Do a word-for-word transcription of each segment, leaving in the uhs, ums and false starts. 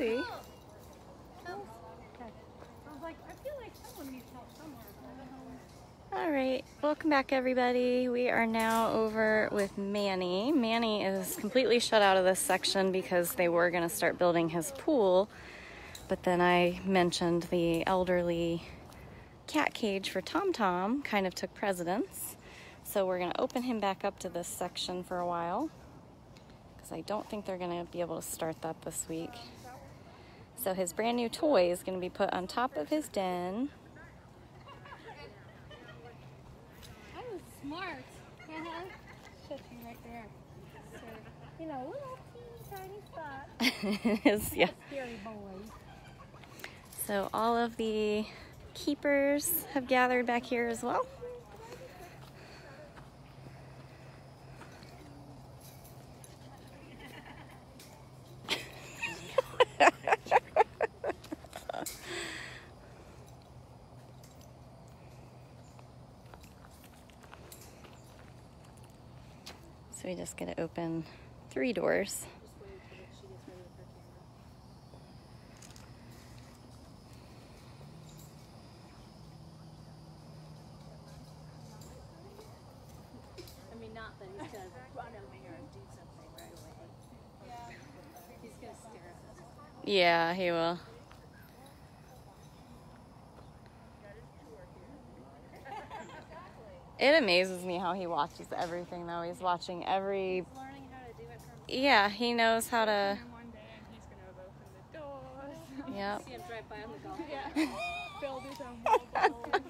see. All right, welcome back everybody. We are now over with Manny. Manny is completely shut out of this section because they were gonna start building his pool, but then I mentioned the elderly cat cage for Tom-Tom kind of took precedence. So we're gonna open him back up to this section for a while because I don't think they're gonna be able to start that this week. So his brand new toy is gonna be put on top of his den. Smart. Uh-huh. Should be right there. So, you know, little teeny tiny spot. It is, yeah. Scary boy. So all of the keepers have gathered back here as well. So we just gotta open three doors. I mean, not that he's gonna run over here and do something right away. He's gonna stare at us. Yeah, he will. It amazes me how he watches everything, though. He's watching every... He's learning how to do it from... Yeah, he knows how to... One day, and he's going to have opened the doors. Yep. See him drive by on the golf. Yeah. Build his own wall.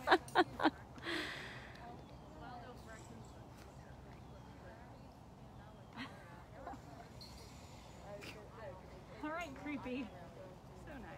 All right, creepy. So nice.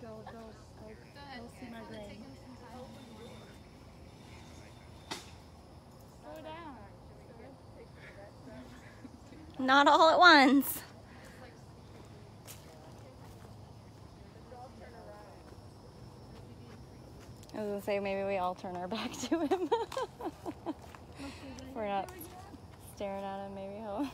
Go, go, go, go see my brain. Slow down. Not all at once. I was gonna say maybe we all turn our back to him. We're not staring at him, maybe he'll...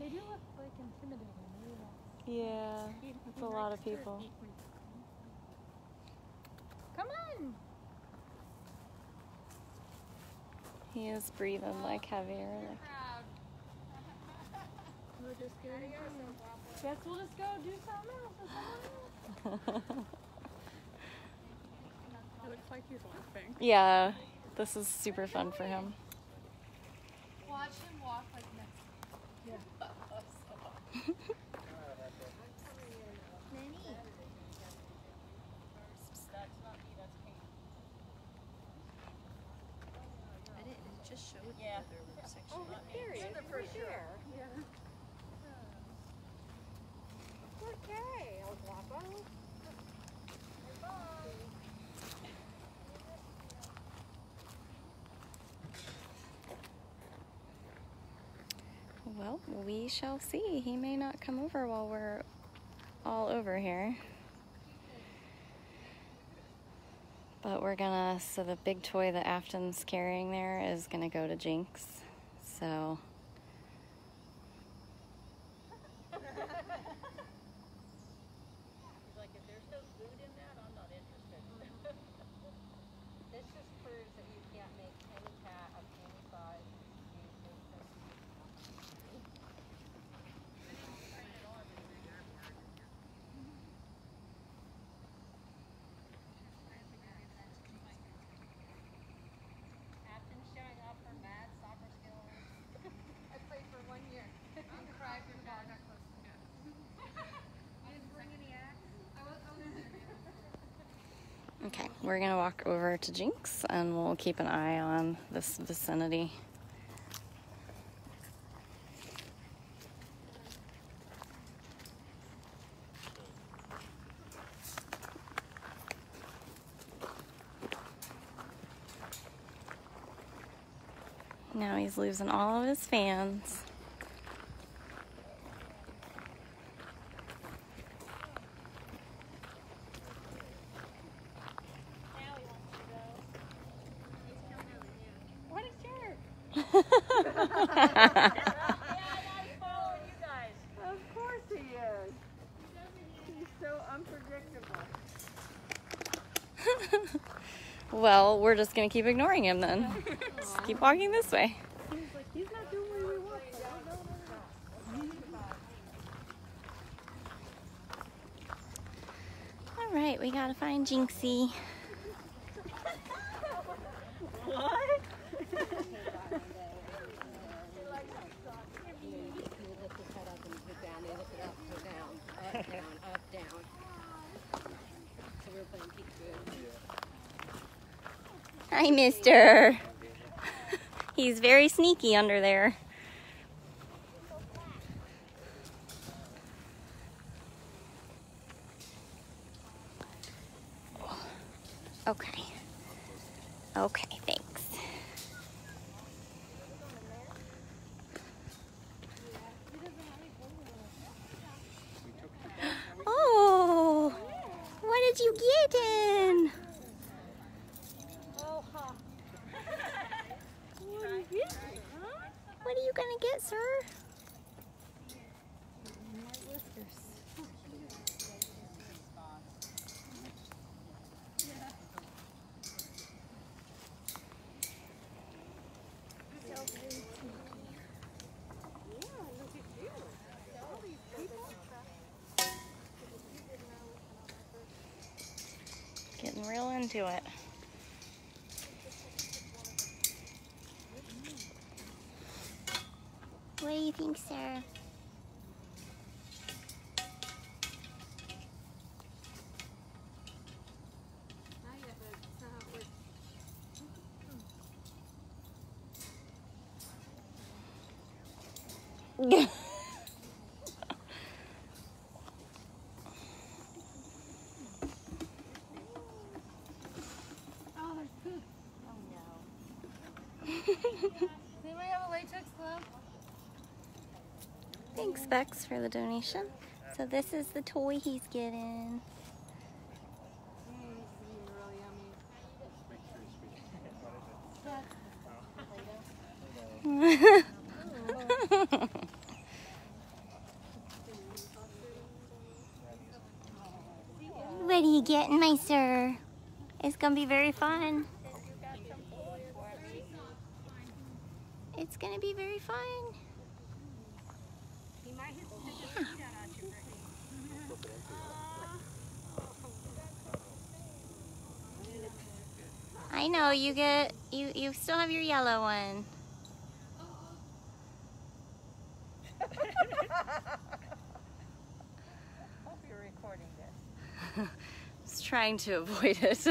They do look like intimidating. Yeah, it's a lot of people. Come on! He is breathing like heavier. We'll just go. Guess we'll just go do something else. It looks like he's laughing. Yeah, this is super fun for him. Watch him walk like this. Yeah. I didn't just show it. Yeah. Section. Oh, there he is. For sure. Yeah. Okay, El Guapo. Well, we shall see. He may not come over while we're all over here. But we're gonna, so the big toy that Afton's carrying there is gonna go to Jinx. So. He's like, if there's no food in that, I'm not interested. This is we're gonna walk over to Jinx and we'll keep an eye on this vicinity. Now he's losing all of his fans. Well, we're just going to keep ignoring him then. Just keep walking this way. All right, we got to find Jinxie. What? Hi, mister. He's very sneaky under there. Okay. Okay, thanks. Oh, what did you get in? What are you gonna get, sir? Getting real into it. What do you think, Sarah? Thanks, Bex, for the donation. So this is the toy he's getting. What are you getting, my sir? It's gonna be very fun. It's gonna be very fun. Yeah. I know you get you you still have your yellow one. Hope you're recording this. I was trying to avoid it.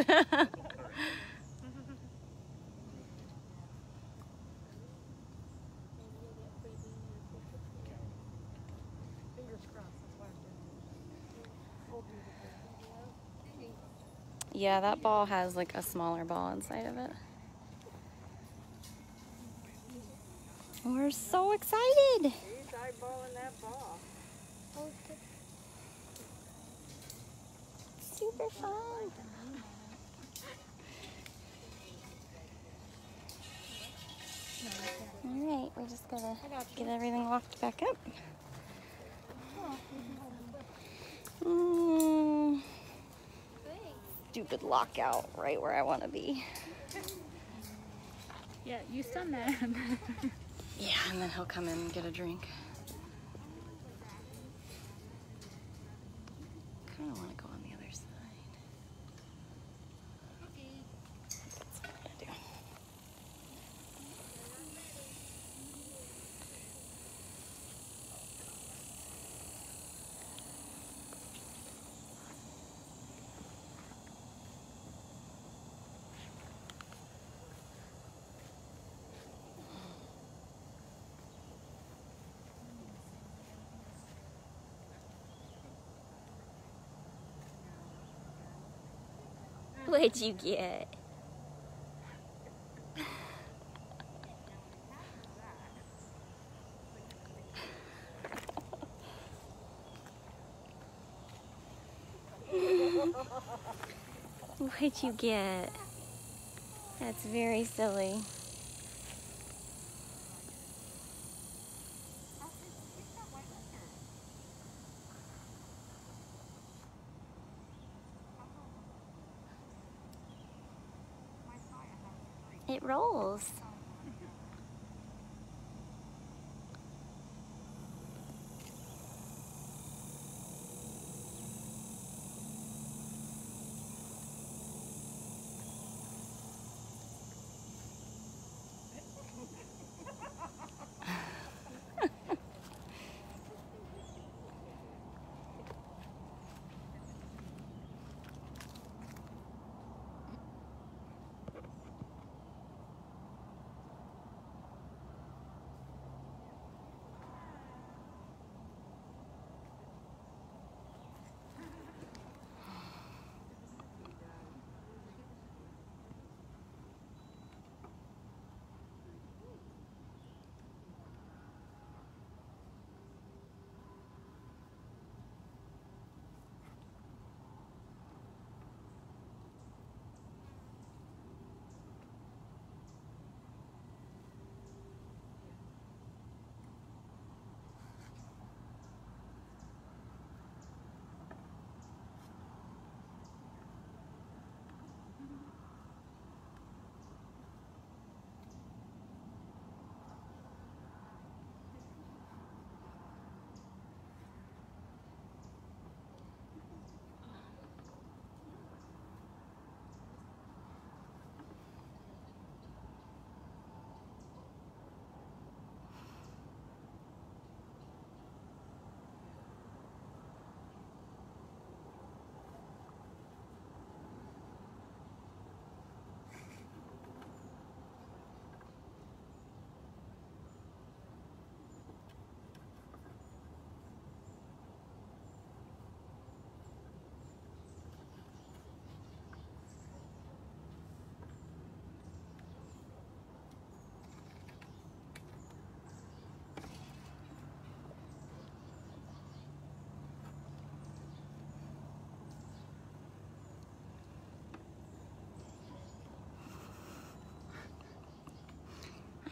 Yeah, that ball has like a smaller ball inside of it. We're so excited. He's eyeballing that ball. Super fun. All right, we're just gonna get everything locked back up. Mm. Stupid lockout right where I want to be. Yeah, you stun that. Yeah, and then he'll come in and get a drink. Kind of want to go on the other side. That's what I'm gonna do. What'd you get? What'd you get? That's very silly. It rolls.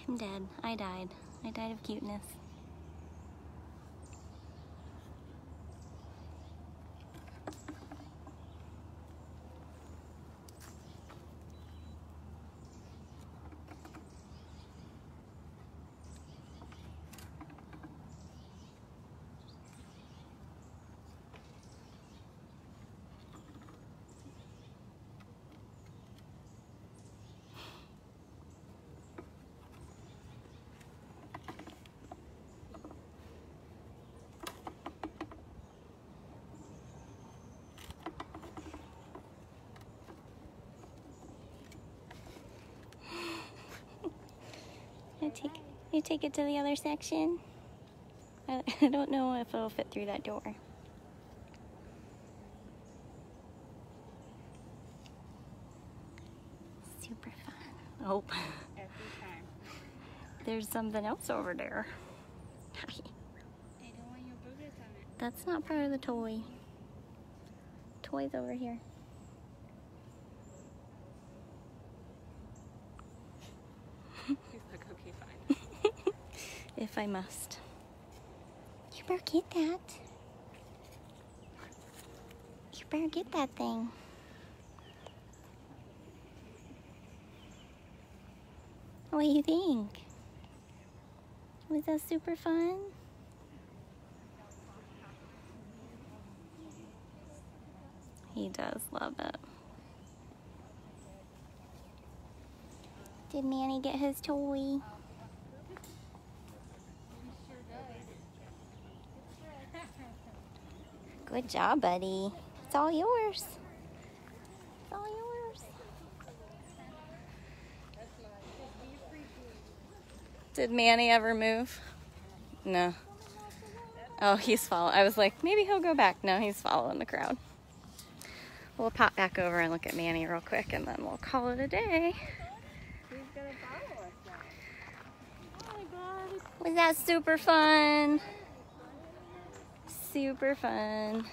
I'm dead. I died. I died of cuteness. Take, you take it to the other section? I, I don't know if it'll fit through that door. Super fun. Oh. Every time. There's something else over there. They don't want your boogers on it. That's not part of the toy. Toy's over here. If I must. You better get that. You better get that thing. What do you think? Was that super fun? He does love it. Did Manny get his toy? Good job, buddy. It's all yours. It's all yours. Did Manny ever move? No. Oh, he's following. I was like, maybe he'll go back. No, he's following the crowd. We'll pop back over and look at Manny real quick, and then we'll call it a day. He's gonna follow us now. Oh my God. Was that super fun? Super fun.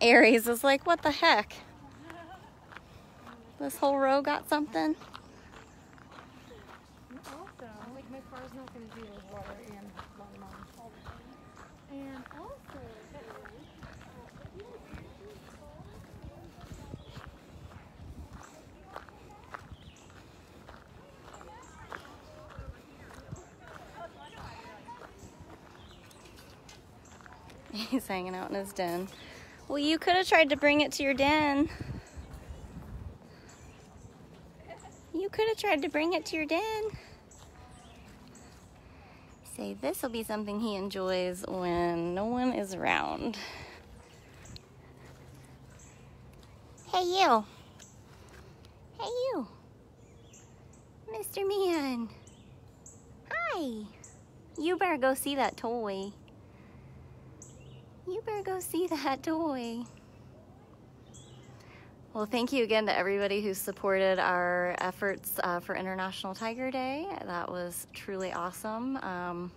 Aries is like, what the heck? This whole row got something? Also, like my car's not gonna deal with water and watermelon all the time. And also, he's hanging out in his den. Well, you could have tried to bring it to your den. You could have tried to bring it to your den. Say this will be something he enjoys when no one is around. Hey you. Hey you. Mister Man. Hi. You better go see that toy. You better go see that toy. Well, thank you again to everybody who supported our efforts uh, for International Tiger Day. That was truly awesome. Um,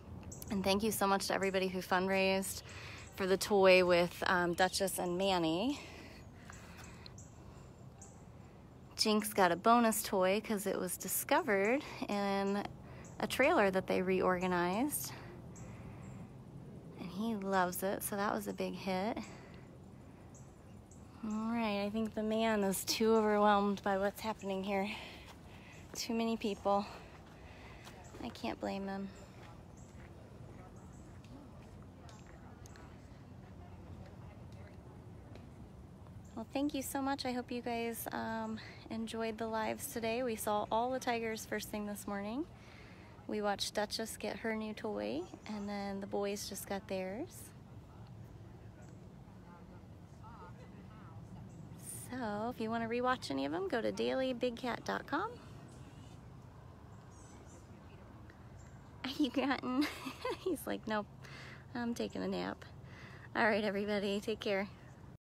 and thank you so much to everybody who fundraised for the toy with um, Duchess and Manny. Jinx got a bonus toy because it was discovered in a trailer that they reorganized. He loves it, so that was a big hit. All right, I think the man is too overwhelmed by what's happening here. Too many people. I can't blame him. Well, thank you so much. I hope you guys um, enjoyed the lives today. We saw all the tigers first thing this morning. We watched Duchess get her new toy, and then the boys just got theirs. So if you want to rewatch any of them, go to daily big cat dot com. Are you grunting? He's like, nope, I'm taking a nap. All right, everybody, take care.